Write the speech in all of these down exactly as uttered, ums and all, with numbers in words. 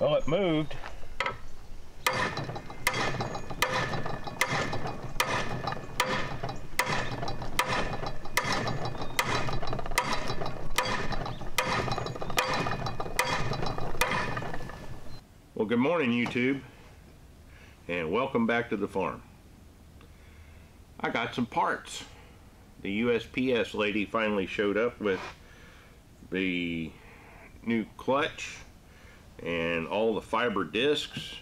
Well, it moved. Well, good morning, YouTube, and welcome back to the farm. I got some parts. The U S P S lady finally showed up with the new clutch and all the fiber discs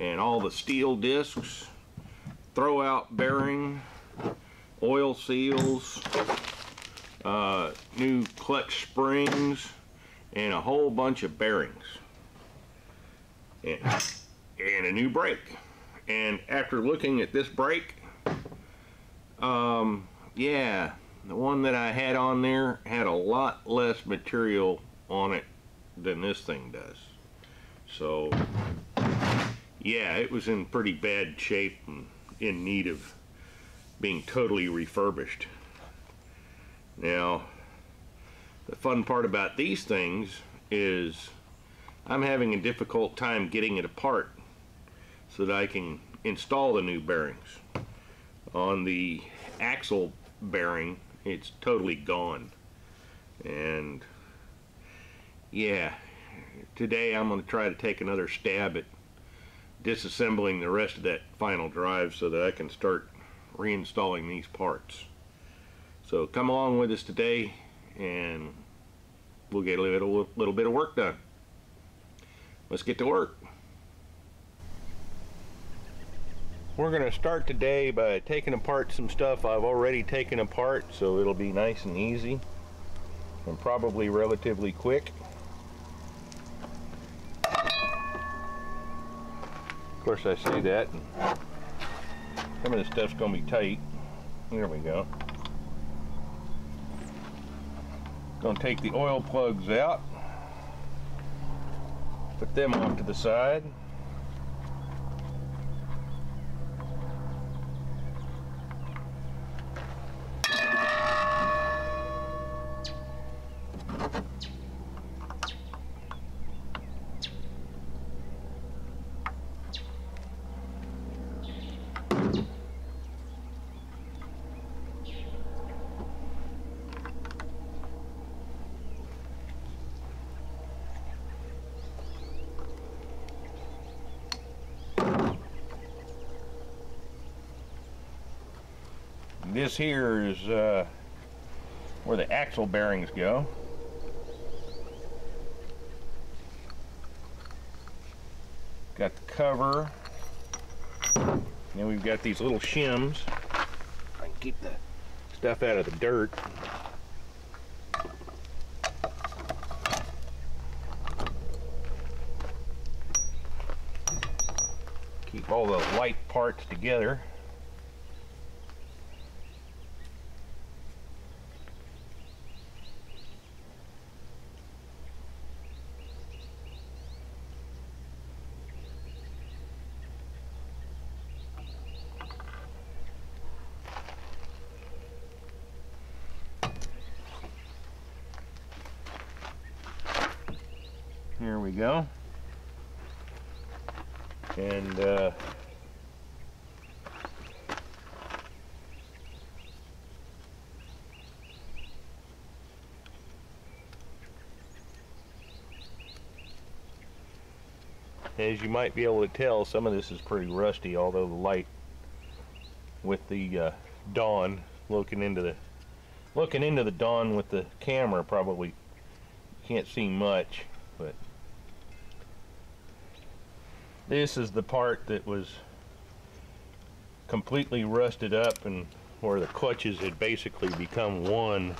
and all the steel discs, throw out bearing, oil seals, uh, new clutch springs, and a whole bunch of bearings and, and a new brake. And after looking at this brake, um, yeah, the one that I had on there had a lot less material on it than this thing does. So yeah, it was in pretty bad shape and in need of being totally refurbished. Now the fun part about these things is I'm having a difficult time getting it apart so that I can install the new bearings. On the axle bearing, it's totally gone. And yeah, today I'm going to try to take another stab at disassembling the rest of that final drive so that I can start reinstalling these parts. So come along with us today and we'll get a little, little bit of work done. Let's get to work. We're going to start today by taking apart some stuff I've already taken apart, so it'll be nice and easy and probably relatively quick. Of course, I say that, and some of this stuff's going to be tight. There we go. Going to take the oil plugs out, put them off to the side. This here is uh, where the axle bearings go. Got the cover. Now we've got these little shims. I can keep the stuff out of the dirt. Keep all the light parts together. Here we go. And uh, as you might be able to tell, some of this is pretty rusty, although the light with the uh, dawn looking into the looking into the dawn with the camera probably can't see much, but this is the part that was completely rusted up and where the clutches had basically become one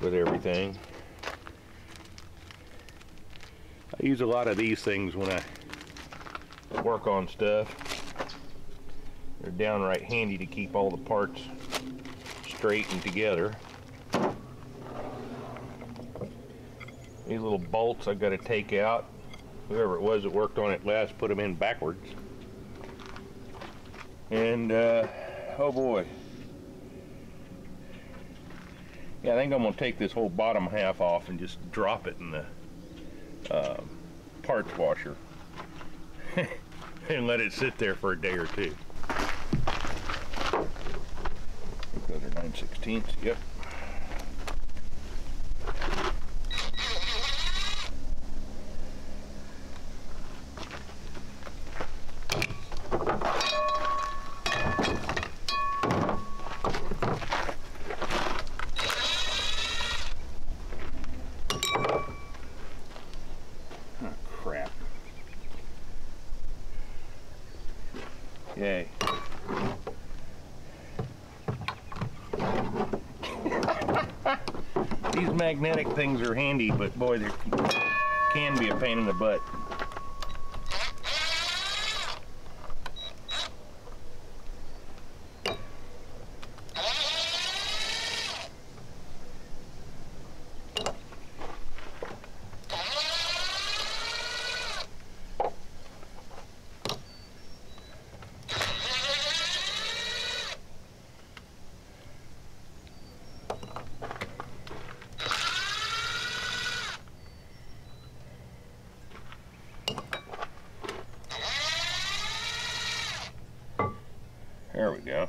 with everything. I use a lot of these things when I work on stuff. They're downright handy to keep all the parts straight and together. These little bolts I've got to take out. Whoever it was that worked on it last put them in backwards. And uh, oh boy. Yeah, I think I'm gonna take this whole bottom half off and just drop it in the um, parts washer and let it sit there for a day or two. Those are nine sixteenths, yep. Yay. These magnetic things are handy, but boy, they can be a pain in the butt. There we go.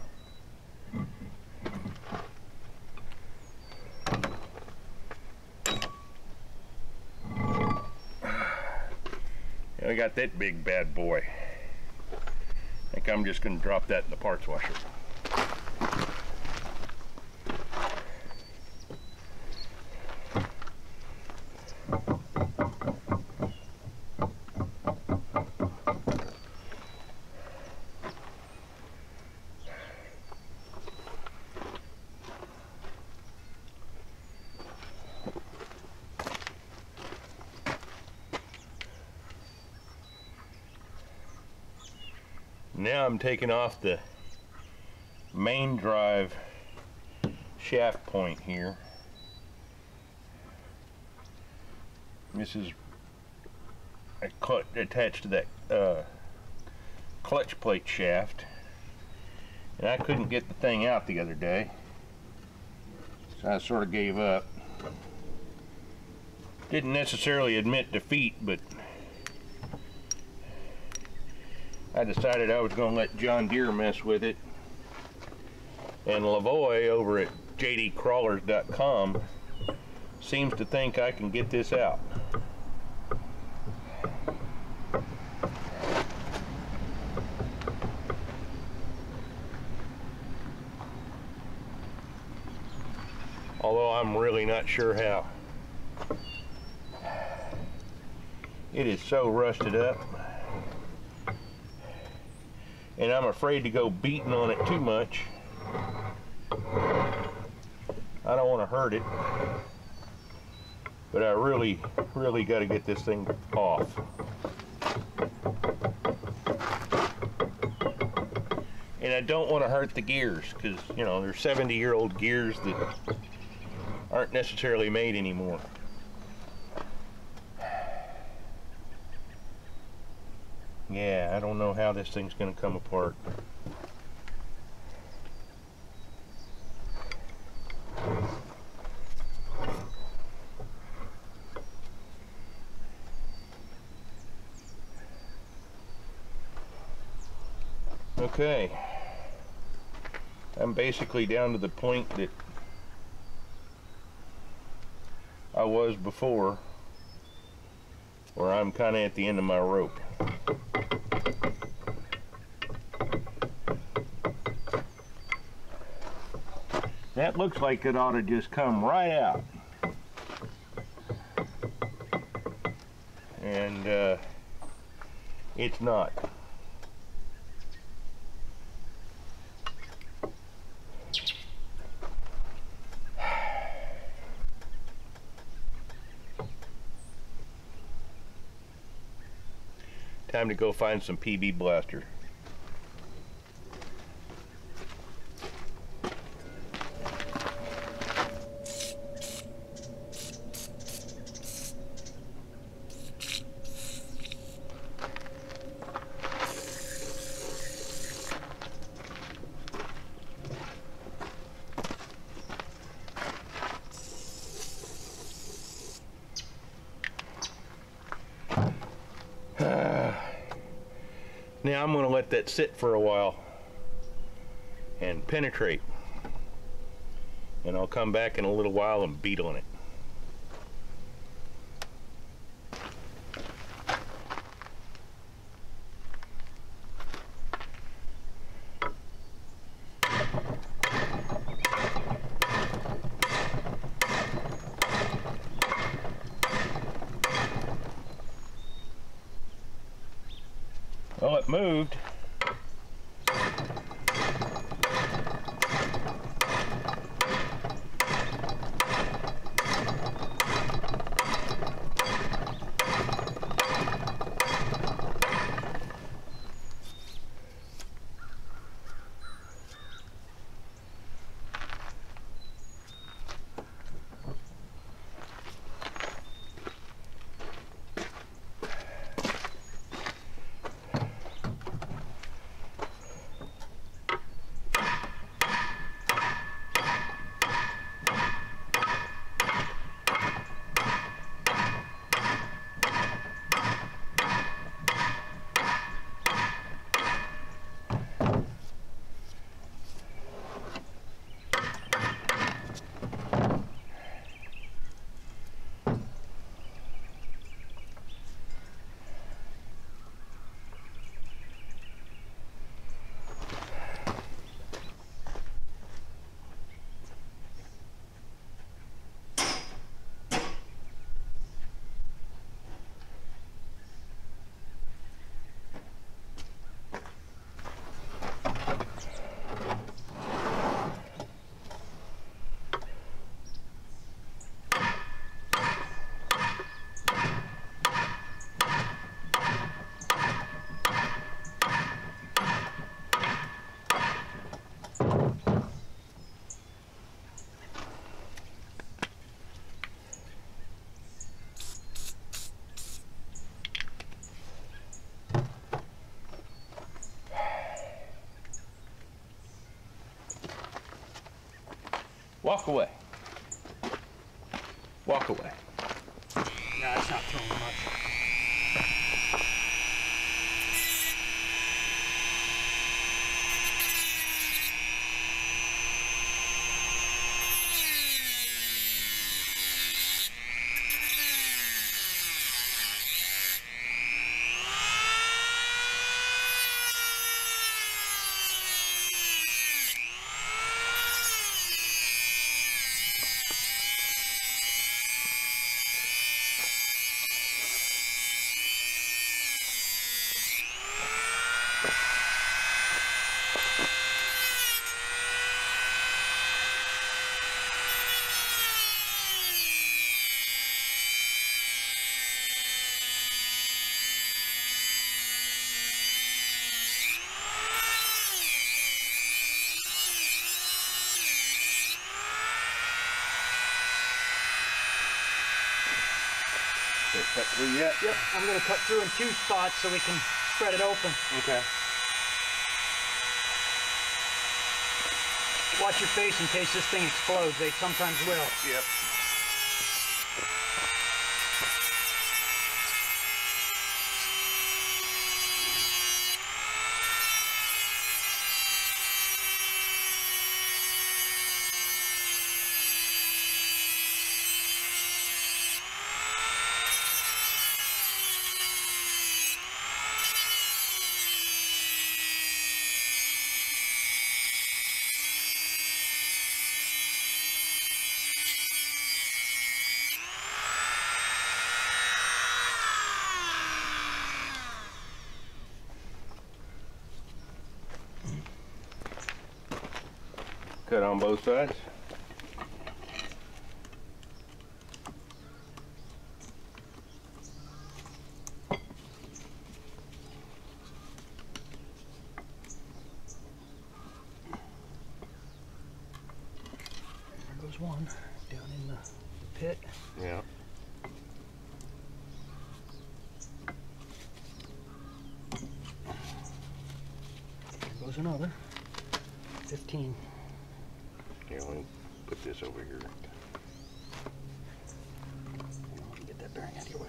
Yeah, we got that big bad boy. I think I'm just going to drop that in the parts washer. Now I'm taking off the main drive shaft point here. This is a clutch attached to that uh, clutch plate shaft, and I couldn't get the thing out the other day, so I sort of gave up. Didn't necessarily admit defeat, but I decided I was going to let John Deere mess with it, and Lavoy over at j d crawlers dot com seems to think I can get this out. Although I'm really not sure how. It is so rusted up. And I'm afraid to go beating on it too much. I don't want to hurt it, but I really, really got to get this thing off. And I don't want to hurt the gears, because, you know, they're seventy year old gears that aren't necessarily made anymore. Yeah, I don't know how this thing's going to come apart. Okay. I'm basically down to the point that I was before, where I'm kind of at the end of my rope. That looks like it ought to just come right out. And uh, it's not. Time to go find some P B Blaster. Now I'm going to let that sit for a while and penetrate, and I'll come back in a little while and beat on it. Well, it moved. Walk away. Walk away. No, it's not throwing much. Cut through yet? Yep, I'm going to cut through in two spots so we can spread it open. Okay. Watch your face in case this thing explodes. They sometimes will. Yep. Cut on both sides. There goes one down in the pit. Yeah. There goes another. fifteen. Here, let me put this over here. Let me get that bearing out of your way.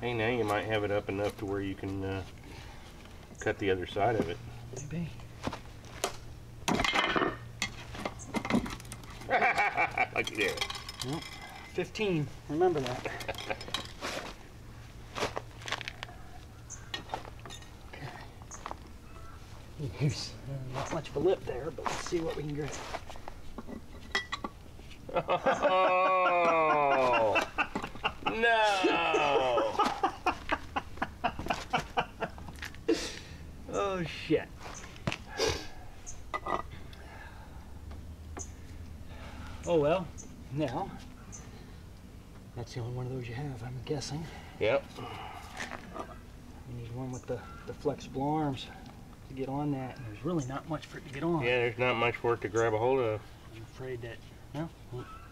Hey, now you might have it up enough to where you can uh, cut the other side of it. Maybe. Like there. Yep. fifteen. Remember that. Use not much of a lip there, but let's see what we can grab. Oh no! Oh shit! Oh well. Now that's the only one of those you have, I'm guessing. Yep. You need one with the the flexible arms to get on that, and there's really not much for it to get on. Yeah, there's not much for it to grab a hold of. I'm afraid that, well,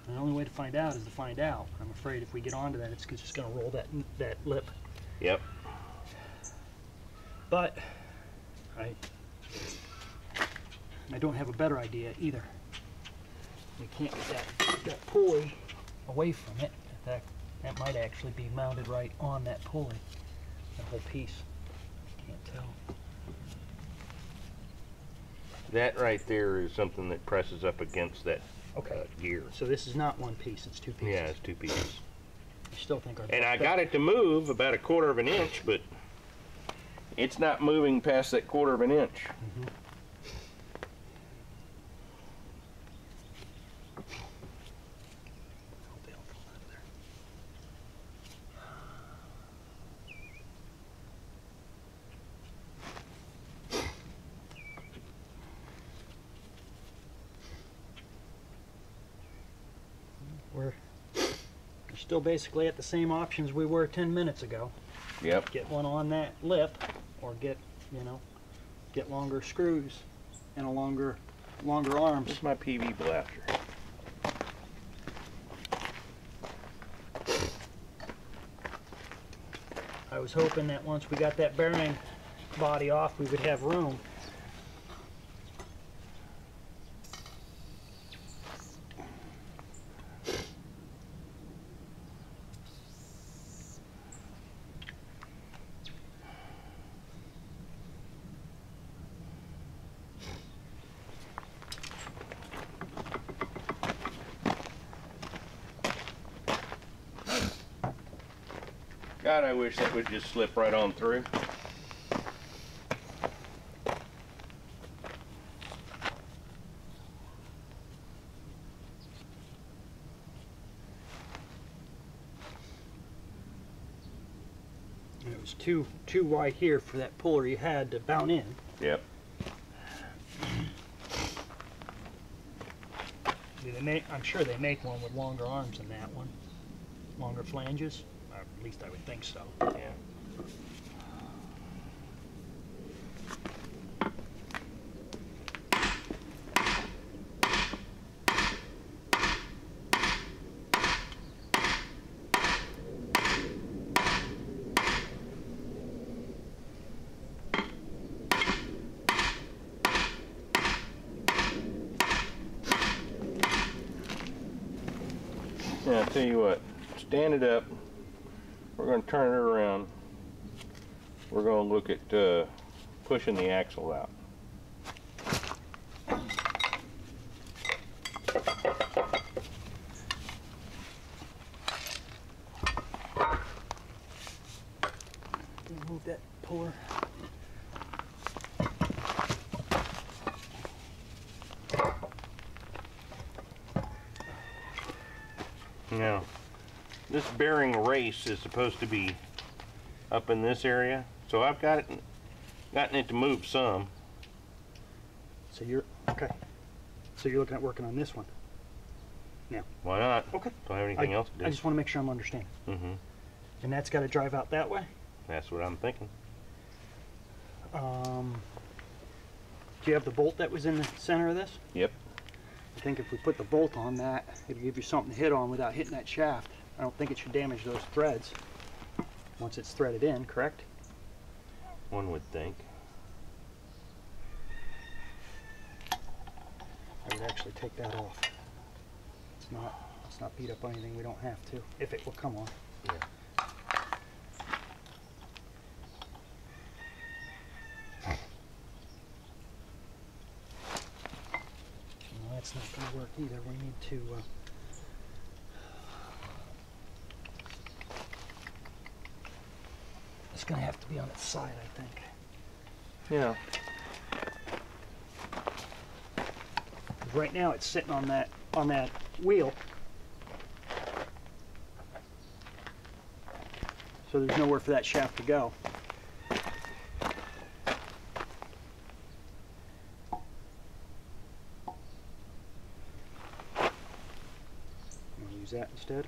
the only way to find out is to find out. I'm afraid if we get onto that, it's just going to roll that that lip. Yep. But I I don't have a better idea either. We can't get that that pulley away from it. In fact, that might actually be mounted right on that pulley. The whole piece. Can't tell. That right there is something that presses up against that okay. uh, gear. So this is not one piece, it's two pieces. Yeah, it's two pieces. I still think our and I got it to move about a quarter of an inch, but it's not moving past that quarter of an inch. Mm-hmm. I hope they don't fall out of there. Still basically at the same options we were ten minutes ago. Yep. Get one on that lip, or get, you know, get longer screws and a longer, longer arms. This is my P B Blaster. I was hoping that once we got that bearing body off, we would have room. God, I wish that would just slip right on through. It was too too wide here for that puller you had to bound in. Yep. They make, I'm sure they make one with longer arms than that one, longer flanges. Or at least I would think so. Yeah. Now, I'll tell you what, stand it up. We're going to turn it around. We're going to look at uh, pushing the axle out. Move that puller. No. This bearing race is supposed to be up in this area, so I've got it, gotten it to move some. So you're okay. So you're looking at working on this one now. Why not? Okay. Don't have anything I, else to do. I just want to make sure I'm understanding. Mm-hmm. And that's got to drive out that way. That's what I'm thinking. Um, do you have the bolt that was in the center of this? Yep. I think if we put the bolt on that, it'll give you something to hit on without hitting that shaft. I don't think it should damage those threads once it's threaded in, correct? One would think. I would actually take that off. It's not, let's not beat up on anything we don't have to, if it will come on. Yeah. either. We need to uh, it's gonna have to be on its side, I think. Yeah. Right now it's sitting on that on that wheel. So there's nowhere for that shaft to go. I'll use that instead.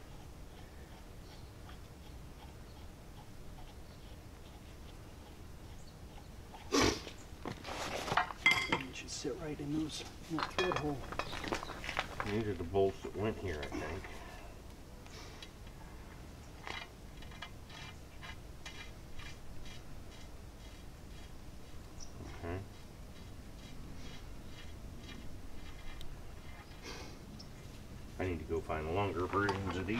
Sit right in those in that thread hole. These are the bolts that went here, I think. Okay. I need to go find the longer versions of these.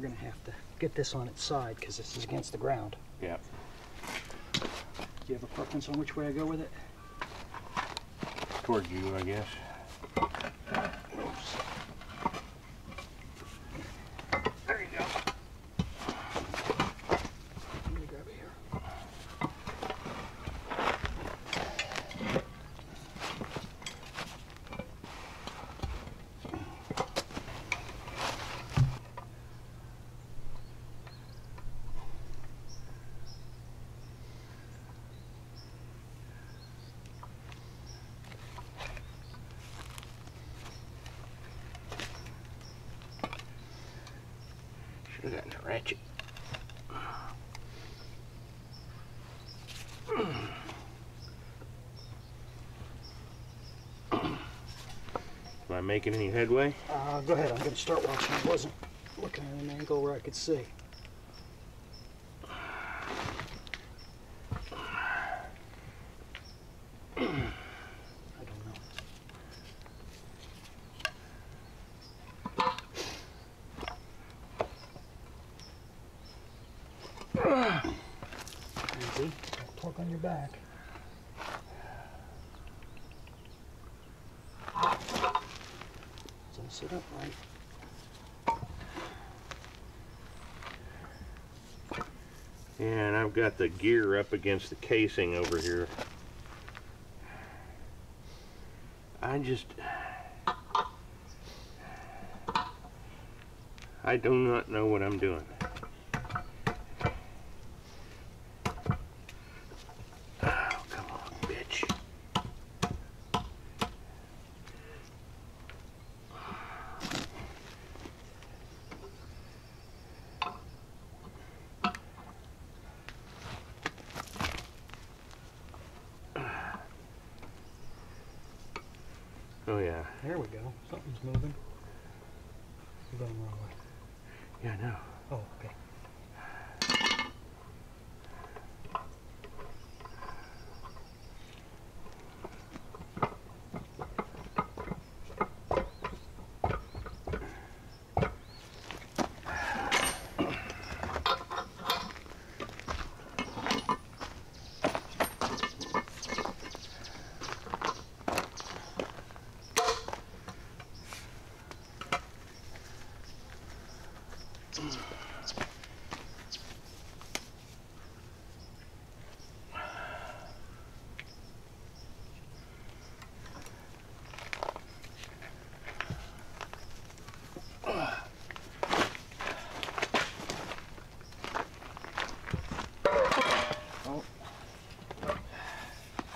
We're going to have to get this on its side because this is against the ground. Yeah. Do you have a preference on which way I go with it? Toward you, I guess. There you go. Let me grab it here. Should have gotten a ratchet. Am I making any headway? Uh, go ahead, I'm going to start watching. I wasn't looking at an angle where I could see. Torque on your back. It's all set up right. And I've got the gear up against the casing over here. I just... I do not know what I'm doing. Oh yeah. There we go. Something's moving. You're going the wrong way. Yeah, I know. Oh, okay. Let's go.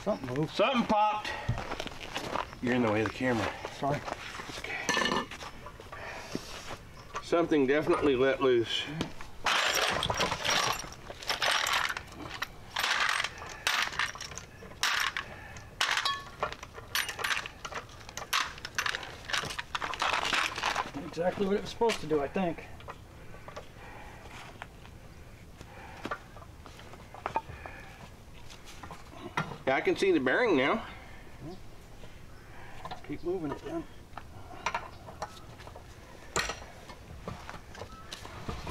Something moved. Something popped. You're in the way of the camera. Sorry. Okay. Something definitely let loose. Exactly what it was supposed to do, I think. Yeah, I can see the bearing now. Keep moving it down.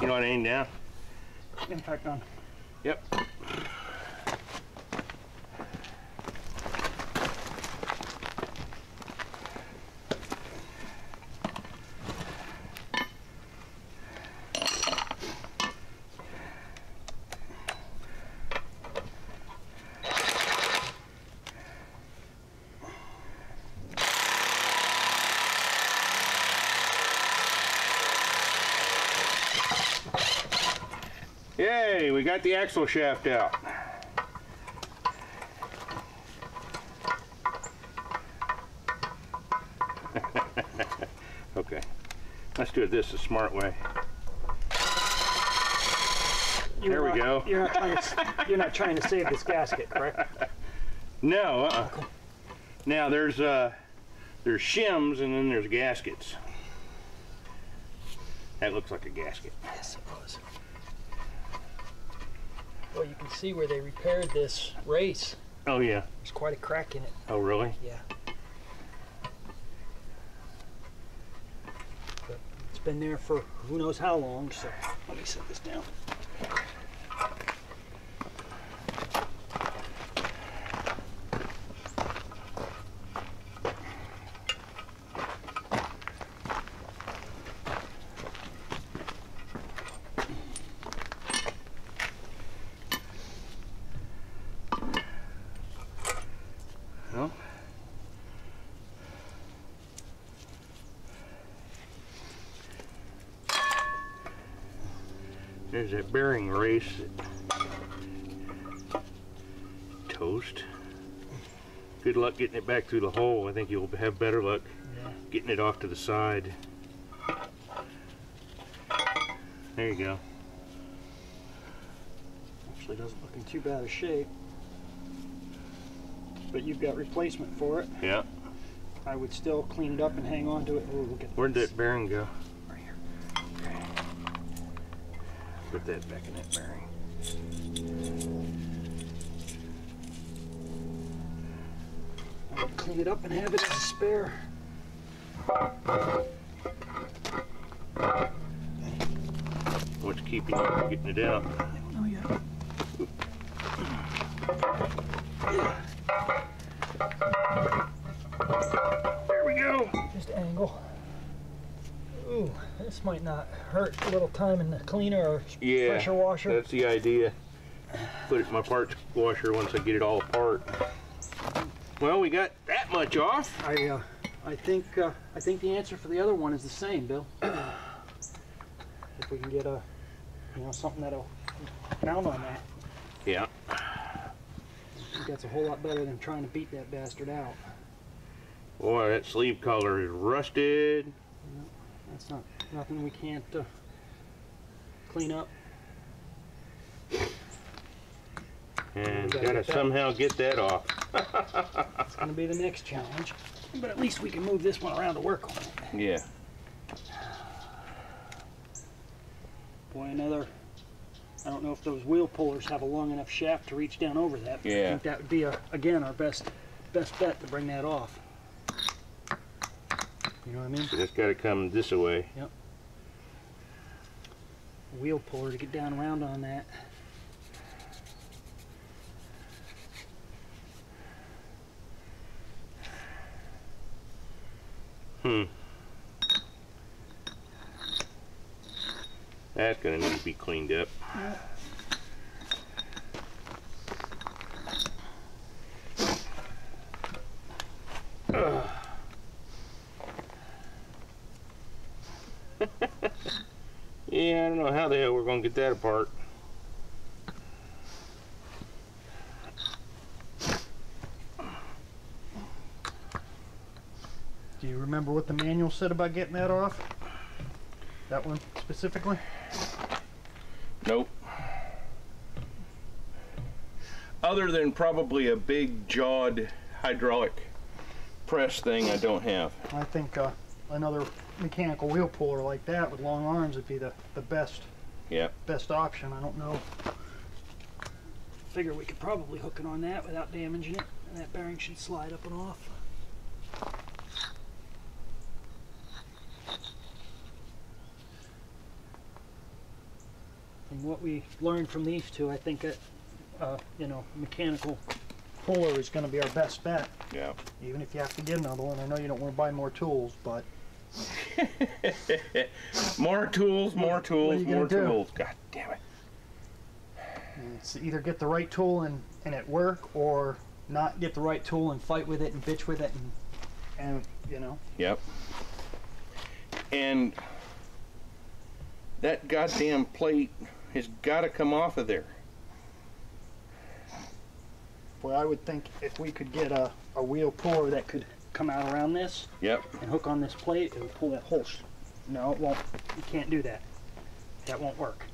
You know what I mean now? Impact on. Yep. Yay, we got the axle shaft out. Okay, let's do it this a smart way. You're there not, we go. You're not, trying to, you're not trying to save this gasket, correct? No. Uh-uh. Okay. Now there's uh, there's shims and then there's gaskets. That looks like a gasket. Yes, it was. Well, you can see where they repaired this race. Oh, yeah. There's quite a crack in it. Oh, really? Yeah. But it's been there for who knows how long, so let me set this down. There's that bearing race. Toast. Good luck getting it back through the hole. I think you'll have better luck getting it off to the side. There you go. Actually doesn't look in too bad a shape. But you've got replacement for it. Yeah. I would still clean it up and hang on to it. Ooh, look at where'd this. That bearing go? Put that back in that bearing. I'll clean it up and have it as a spare. What's keeping you from getting it out? I don't know yet. There we go. Just angle. Ooh, this might not hurt. A little time in the cleaner or yeah, pressure washer. Yeah, that's the idea. Put it in my parts washer once I get it all apart. Well, we got that much off. I, uh, I think, uh, I think the answer for the other one is the same, Bill. If we can get a, you know, something that'll mount on that. Yeah. I think that's a whole lot better than trying to beat that bastard out. Boy, that sleeve collar is rusted. Yep. That's not nothing we can't uh, clean up. And gotta, gotta somehow get that off. It's gonna be the next challenge, but at least we can move this one around to work on it. Yeah. Boy, another. I don't know if those wheel pullers have a long enough shaft to reach down over that. Yeah. I think that would be a, again our best best bet to bring that off. You know what I mean? So that's got to come this way. Yep. Wheel puller to get down around on that. Hmm. That's going to need to be cleaned up. Yep. Yeah, I don't know how the hell we're going to get that apart. Do you remember what the manual said about getting that off? That one specifically? Nope. Other than probably a big jawed hydraulic press thing I don't have. I think uh, another mechanical wheel puller like that with long arms would be the, the best, yeah. best option. I don't know. Figure we could probably hook it on that without damaging it, and that bearing should slide up and off. And what we learned from these two, I think that uh, you know, mechanical puller is going to be our best bet. Yeah. Even if you have to get another one, I know you don't want to buy more tools, but more tools, more tools, more tools. Do? God damn it. It's either get the right tool and, and it work, or not get the right tool and fight with it and bitch with it and, and you know. Yep. And that goddamn plate has got to come off of there. Well, I would think if we could get a, a wheel puller that could come out around this, yep, and hook on this plate, it would pull that whole... No, it won't. You can't do that. That won't work.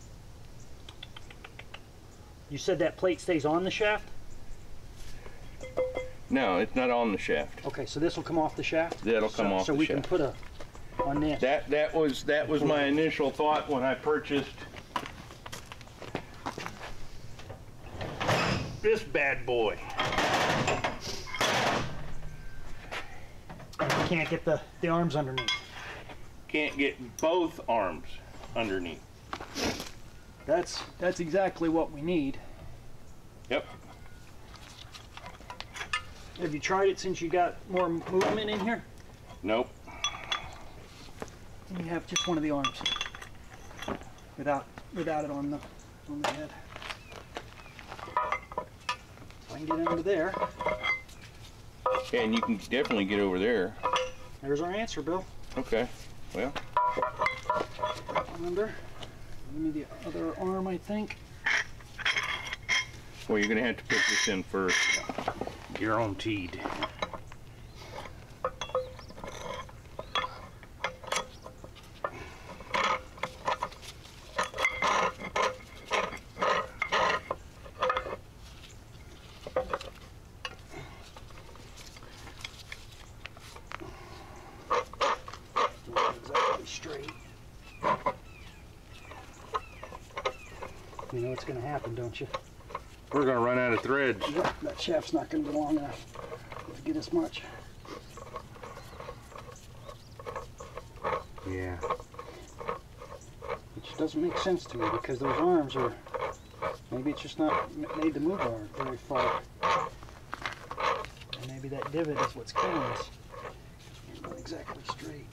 You said that plate stays on the shaft? No, it's not on the shaft. Okay, so this will come off the shaft? That'll come so, off so the shaft. So we can put a on this. That that was that was my initial thought when I purchased this bad boy. And you can't get the, the arms underneath. Can't get both arms underneath. That's that's exactly what we need. Yep. Have you tried it since you got more movement in here? Nope. And you have just one of the arms without without it on the on the head. So I can get under there. Yeah, and you can definitely get over there. There's our answer, Bill. Okay. Well. Under. Give me the other arm, I think. Well, you're going to have to put this in first. Guaranteed. Going to happen, don't you? We're going to run out of threads. Yep, that shaft's not going to be long enough to get us much. Yeah. Which doesn't make sense to me because those arms are... Maybe it's just not made to move our very far. And maybe that divot is what's killing us. It's not exactly straight.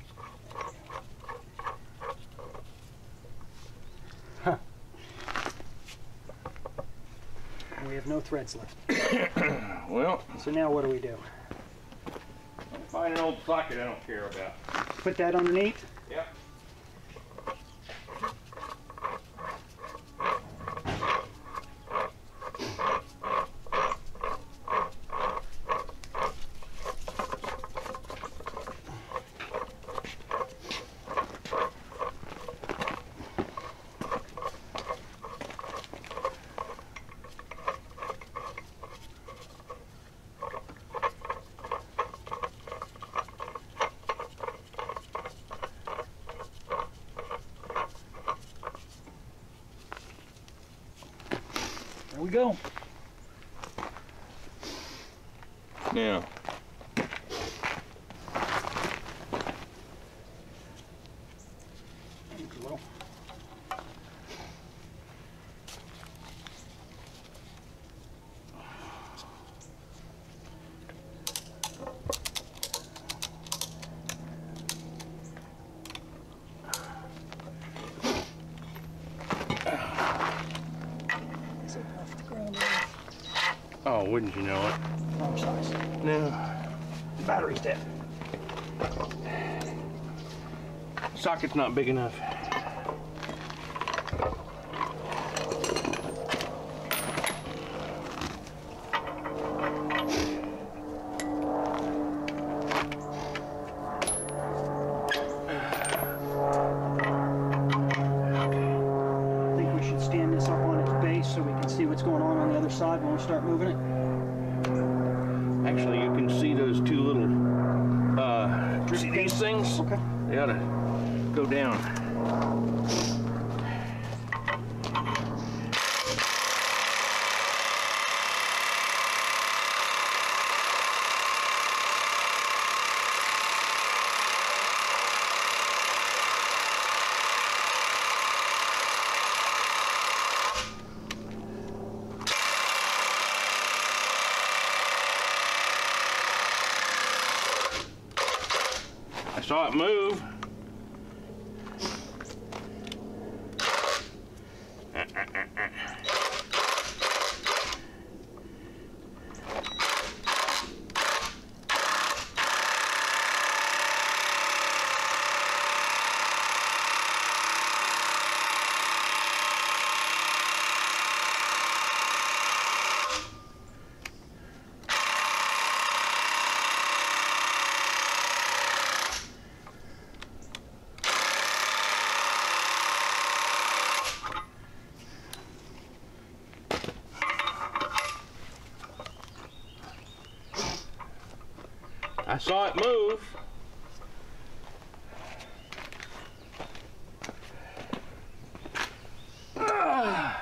We have no threads left. Well, so now what do we do? Find an old socket I don't care about. Put that underneath? Yep. Go. Now, wouldn't you know it? Wrong size. No. The battery's dead. Socket's not big enough. start moving it. Actually, you can see those two little, uh, see these things? Okay. They ought to go down. Saw it move. Uh, uh, uh, uh. I saw it move. Ah.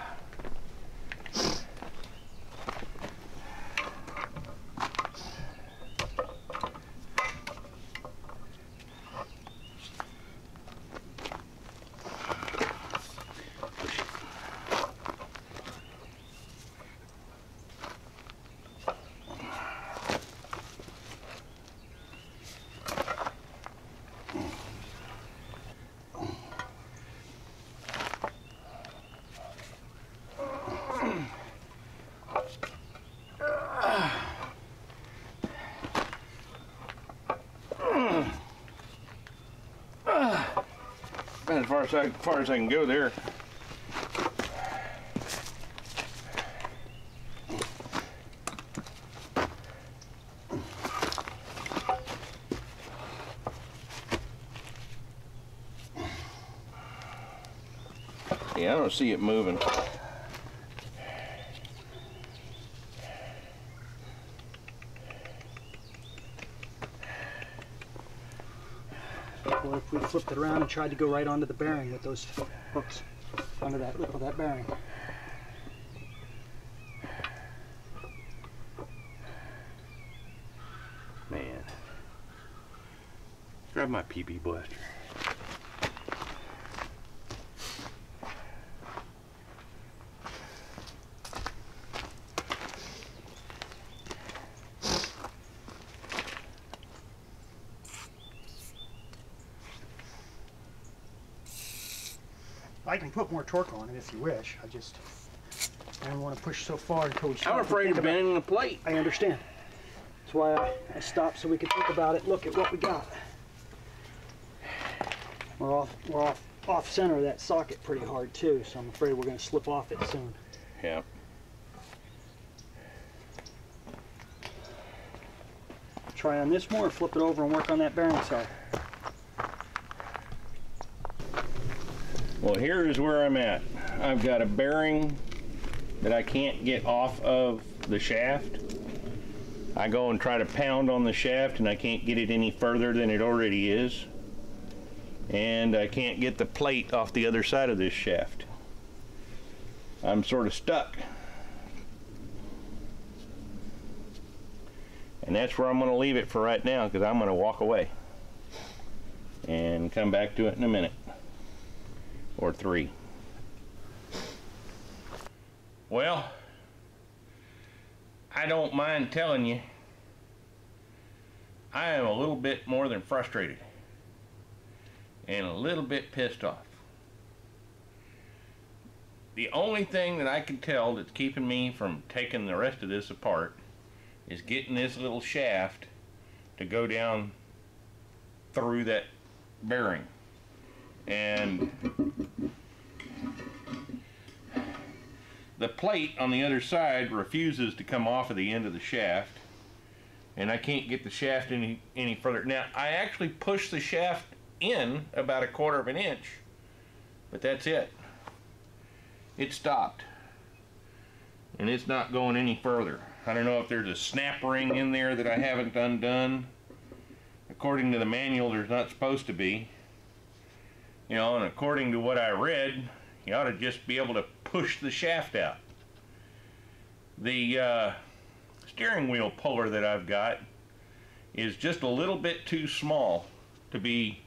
As far as, I, as far as I can go there. Yeah, I don't see it moving. Well, if we flipped it around and tried to go right onto the bearing with those hooks, under that lip of that bearing. Man. Grab my P B Blaster. I can put more torque on it if you wish. I just I don't want to push so far until we stop. I'm afraid of bending the plate. I understand. That's why I, I stopped so we could think about it. Look at what we got. We're off we're off off center of that socket pretty hard too, so I'm afraid we're gonna slip off it soon. Yeah. Try on this more, flip it over and work on that bearing side. Well, here's where I'm at. I've got a bearing that I can't get off of the shaft. I go and try to pound on the shaft and I can't get it any further than it already is. And I can't get the plate off the other side of this shaft. I'm sort of stuck. And that's where I'm gonna leave it for right now, because I'm gonna walk away and come back to it in a minute. Or three. Well, I don't mind telling you, I am a little bit more than frustrated and a little bit pissed off. The only thing that I can tell that's keeping me from taking the rest of this apart is getting this little shaft to go down through that bearing. And the plate on the other side refuses to come off of the end of the shaft, and I can't get the shaft any any further. Now, I actually pushed the shaft in about a quarter of an inch, but that's it. It stopped. and it's not going any further. I don't know if there's a snap ring in there that I haven't undone. According to the manual, there's not supposed to be. You know, and according to what I read, you ought to just be able to push the shaft out. The uh, steering wheel puller that I've got is just a little bit too small to be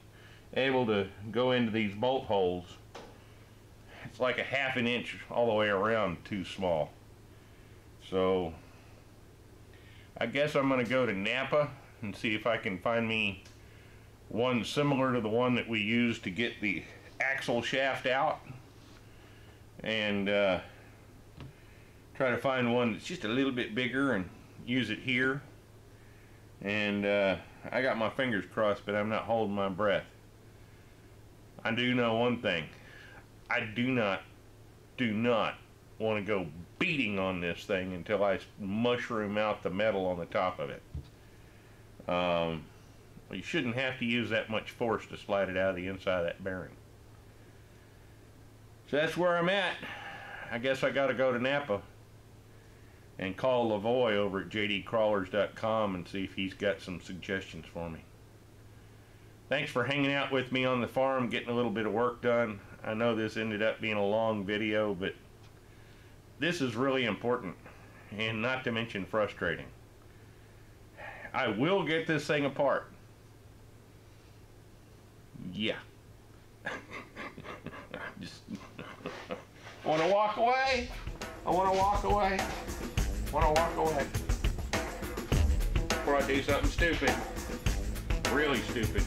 able to go into these bolt holes. It's like a half an inch all the way around too small. So I guess I'm going to go to Napa and see if I can find me one similar to the one that we used to get the axle shaft out, and uh, try to find one that's just a little bit bigger and use it here. And uh, I got my fingers crossed, but I'm not holding my breath. I do know one thing. I do not, do not want to go beating on this thing until I mushroom out the metal on the top of it. Um, you shouldn't have to use that much force to slide it out of the inside of that bearing. So that's where I'm at. I guess I got to go to Napa and call Lavoy over at j d crawlers dot com and see if he's got some suggestions for me. Thanks for hanging out with me on the farm, getting a little bit of work done. I know this ended up being a long video, but this is really important, and not to mention frustrating. I will get this thing apart. Yeah. Just I want to walk away. I want to walk away. I want to walk away before I do something stupid. Really stupid.